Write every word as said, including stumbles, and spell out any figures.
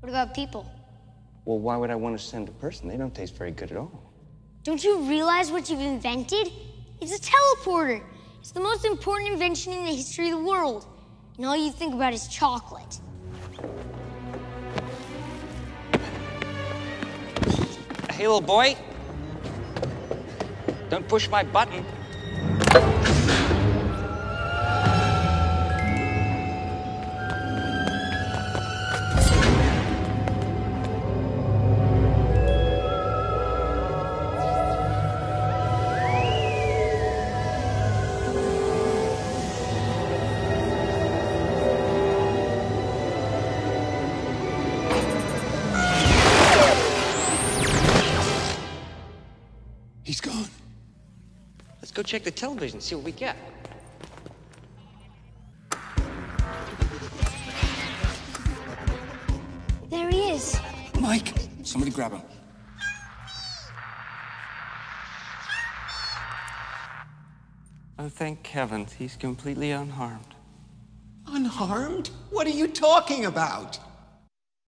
What about people? Well, why would I want to send a person? They don't taste very good at all. Don't you realize what you've invented? It's a teleporter. It's the most important invention in the history of the world. And all you think about is chocolate. Hey, little boy. Don't push my button. He's gone. Let's go check the television, see what we get. There he is. Mike, somebody grab him. Oh, thank heavens, he's completely unharmed. Unharmed? What are you talking about?